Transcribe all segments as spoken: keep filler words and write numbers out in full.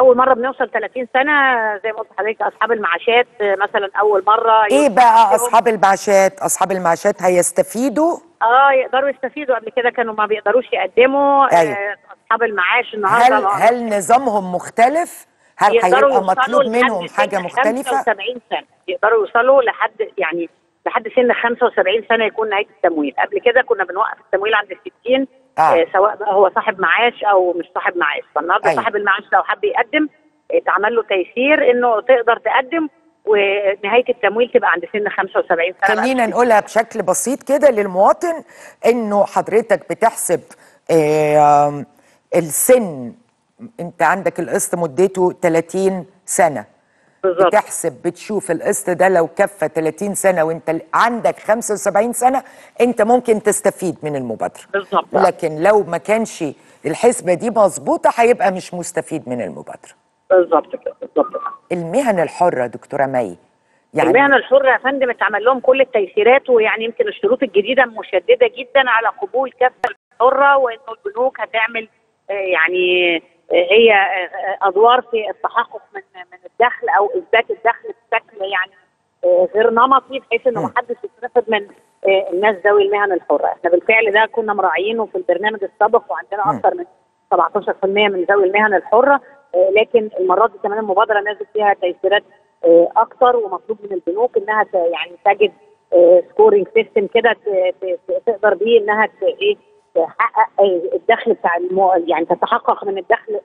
اول مره بنوصل ثلاثين سنة زي ما قلت لحضرتك. اصحاب المعاشات مثلا اول مره ايه بقى اصحاب المعاشات اصحاب المعاشات هيستفيدوا اه يقدروا يستفيدوا، قبل كده كانوا ما بيقدروش يقدموا. أيوة. اصحاب المعاش النهارده هل بقى. هل نظامهم مختلف؟ هل هيبقى مطلوب منهم حاجه مختلفه؟ خمسة وسبعين سنة يقدروا يوصلوا لحد يعني لحد سن خمسة وسبعين سنة يكون نهايه التمويل. قبل كده كنا بنوقف التمويل عند الستين. آه. سواء بقى هو صاحب معاش او مش صاحب معاش، فالنهارده صاحب المعاش لو حب يقدم اتعمل له تيسير انه تقدر تقدم ونهايه التمويل تبقى عند سن خمسة وسبعين سنة. خلينا نقولها بشكل بسيط كده للمواطن، انه حضرتك بتحسب آه السن، انت عندك القسط مدته ثلاثين سنة بالظبط، بتحسب بتشوف القسط ده لو كفى ثلاثين سنة وانت عندك خمسة وسبعين سنة انت ممكن تستفيد من المبادره بالظبط. لكن لو ما كانش الحسبه دي مظبوطه هيبقى مش مستفيد من المبادره بالظبط كده. بالظبط. المهن الحره دكتوره مي، يعني المهن الحره يا فندم اتعمل لهم كل التيسيرات، ويعني يمكن الشروط الجديده مشدده جدا على قبول كافه الحره، وانه البنوك هتعمل يعني هي ادوار في التحقق من من الدخل او اثبات الدخل بشكل يعني غير نمطي، بحيث انه ما حدش يترفض من الناس ذوي المهن الحره. احنا بالفعل ده كنا مراعيينه في البرنامج السابق، وعندنا اكثر من سبعتاشر بالمية من ذوي المهن الحره، لكن المره دي كمان المبادره نازل فيها تيسيرات اكثر، ومطلوب من البنوك انها يعني تجد سكورينج سيستم كده تقدر بيه انها ايه تحقق الدخل بتاع المو... يعني تتحقق من الدخل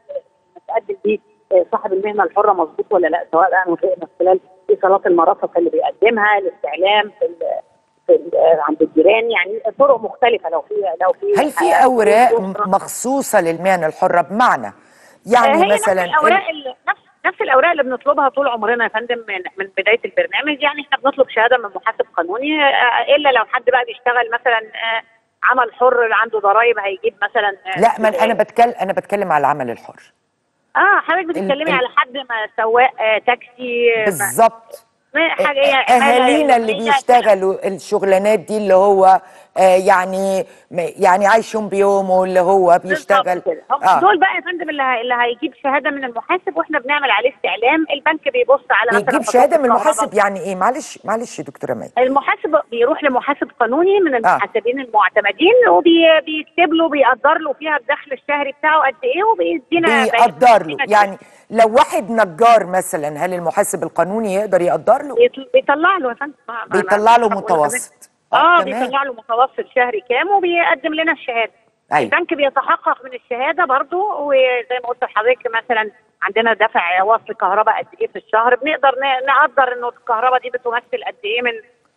متقدم بيه صاحب المهنه الحره مظبوط ولا لا، سواء بقى من خلال ايصالات المرافق اللي بيقدمها، الاستعلام في, ال... في ال... عند الجيران، يعني طرق مختلفه. لو في لو في هل في اوراق مخصوصه للمهنه الحره؟ بمعنى يعني مثلا نفس الاوراق اللي... نفس نفس الاوراق اللي بنطلبها طول عمرنا يا فندم من... من بدايه البرنامج. يعني احنا بنطلب شهاده من محاسب قانوني، الا لو حد بقى بيشتغل مثلا عمل حر عنده ضرايب هيجيب مثلا. لا ما انا بتكلم انا بتكلم على العمل الحر. اه حضرتك بتتكلمي على حد ما سواق تاكسي بالظبط. اهالينا اللي بيشتغلوا الشغلانات دي اللي هو آه يعني يعني عايش يوم بيومه، اللي هو بيشتغل آه. دول بقى يا فندم اللي, اللي هيجيب شهاده من المحاسب، واحنا بنعمل عليه استعلام. البنك بيبص على يجيب شهاده من المحاسب. يعني ايه؟ معلش معلش يا دكتوره مي، المحاسب بيروح لمحاسب قانوني من المحاسبين آه. المعتمدين، وبيكتب له بيقدر له فيها الدخل الشهري بتاعه قد ايه، وبيدينا بيقدر له. يعني لو واحد نجار مثلا، هل المحاسب القانوني يقدر يقدر له؟ بيطلع له يا فندم بيطلع له متوسط. اه بيطلع له متوسط شهري كام وبيقدم لنا الشهاده. أيوة. البنك بيتحقق من الشهاده برضه، وزي ما قلت لحضرتك مثلا عندنا دفع وصل كهرباء قد ايه في الشهر، بنقدر نقدر انه الكهرباء دي بتمثل قد ايه من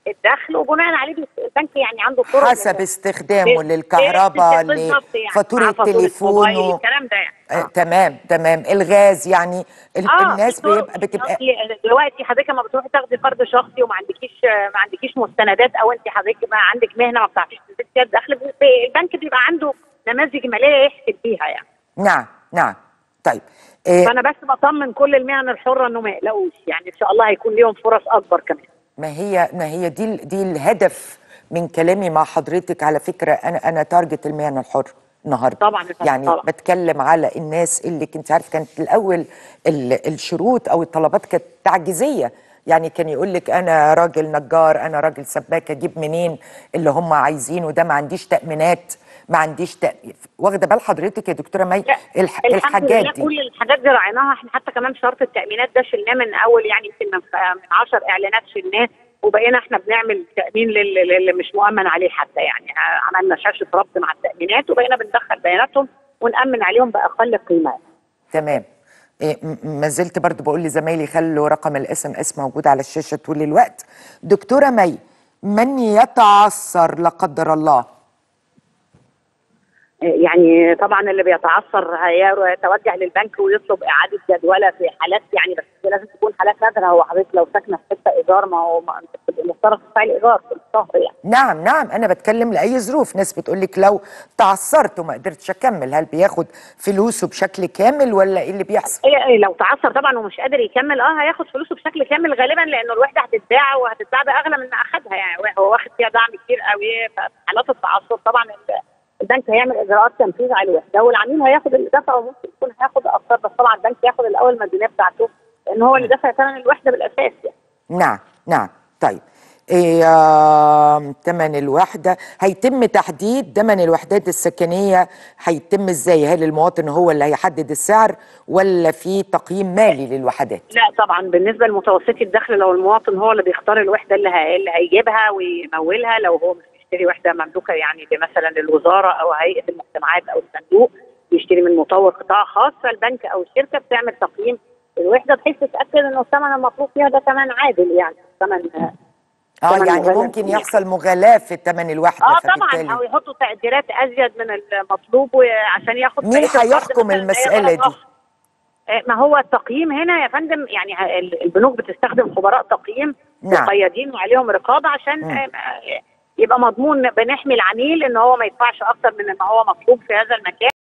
الدخل، وبناء عليه البنك يعني عنده طرق حسب استخدامه للكهرباء، لفاتوره التليفون والكلام ده يعني. آه. آه. تمام تمام. الغاز يعني ال... آه. الناس بيبقى بتبقى دلوقتي حضرتك ما بتروحي تاخدي قرض شخصي وما عندكيش ما عندكيش مستندات، او انت حضرتك ما عندك مهنه ما بتعرفيش تثبتي فيها الدخل، البنك بيبقى عنده نماذج ماليه يحسب بيها يعني. نعم نعم. طيب إيه... فانا بس بطمن كل المهن الحره انه ما يقلقوش، يعني ان شاء الله هيكون ليهم فرص اكبر كمان. ما هي ما هي دي دي الهدف من كلامي مع حضرتك. على فكره انا انا تارجت المهن الحره النهارده طبعا، يعني طبعا. بتكلم على الناس اللي كنت عارف كانت الاول الشروط او الطلبات كانت تعجيزيه، يعني كان يقول لك انا راجل نجار، انا راجل سباك، اجيب منين اللي هم عايزينه ده؟ ما عنديش تامينات، ما عنديش تأمين. واخده بال حضرتك يا دكتوره مي الح... الحاجات دي كل الحاجات دي راعيناها احنا، حتى كمان شرط التامينات ده شلناه من اول يعني يمكن من عشر اعلانات شلناه، وبقينا احنا بنعمل تامين لل... للي مش مؤمن عليه حتى، يعني عملنا شاشه ربط مع التامينات وبقينا بندخل بياناتهم ونامن عليهم باقل قيمه. تمام. إيه ما زلت برضه بقول لزمايلي خلوا رقم الاس ام اس موجود على الشاشه طول الوقت. دكتوره مي، من يتعثر لا قدر الله، يعني طبعا اللي بيتعثر هيتوجه للبنك ويطلب اعاده جدوله في حالات يعني، بس لازم تكون حالات نادره. هو حضرتك لو ساكنه في حته ايجار ما هو مفترض تدفعي الايجار كل شهر يعني. نعم نعم. انا بتكلم لاي ظروف. ناس بتقول لك لو تعثرت وما قدرتش اكمل، هل بياخد فلوسه بشكل كامل ولا ايه اللي بيحصل؟ إيه لو تعثر طبعا ومش قادر يكمل اه هياخد فلوسه بشكل كامل غالبا، لانه الوحده هتتباع وهتتباع باغلى من ما اخذها، يعني هو واخد فيها دعم كتير قوي. فحالات التعثر طبعا البنك هيعمل اجراءات تنفيذ على الوحده والعميل هياخد اللي دفعه وممكن يكون هياخد اكتر، بس طبعا البنك ياخد الاول المديونيه بتاعته لان هو اللي دفع ثمن الوحده بالاساس يعني. نعم نعم طيب ايه آه، تمن الوحده هيتم تحديد تمن الوحدات السكنيه هيتم ازاي؟ هل المواطن هو اللي هيحدد السعر ولا في تقييم مالي للوحدات؟ لا طبعا بالنسبه لمتوسطي الدخل لو المواطن هو اللي بيختار الوحده اللي هيجيبها ويمولها، لو هو مش بيشتري وحده مملوكه يعني مثلا للوزاره او هيئه المجتمعات او الصندوق، بيشتري من مطور قطاع خاص، فالبنك او الشركه بتعمل تقييم الوحده بحيث تتاكد انه الثمن المطلوب فيها ده ثمن عادل يعني ثمن اه يعني مغلق. ممكن يحصل مغلاة في ثمن الوحده اه طبعا، او يحطوا تقديرات ازيد من المطلوب عشان ياخد. مين هيحكم المساله دي؟ ما هو التقييم هنا يا فندم، يعني البنوك بتستخدم خبراء تقييم مقيدين وعليهم رقابه عشان م. يبقى مضمون بنحمي العميل ان هو ما يدفعش اكتر من ما هو مطلوب في هذا المكان.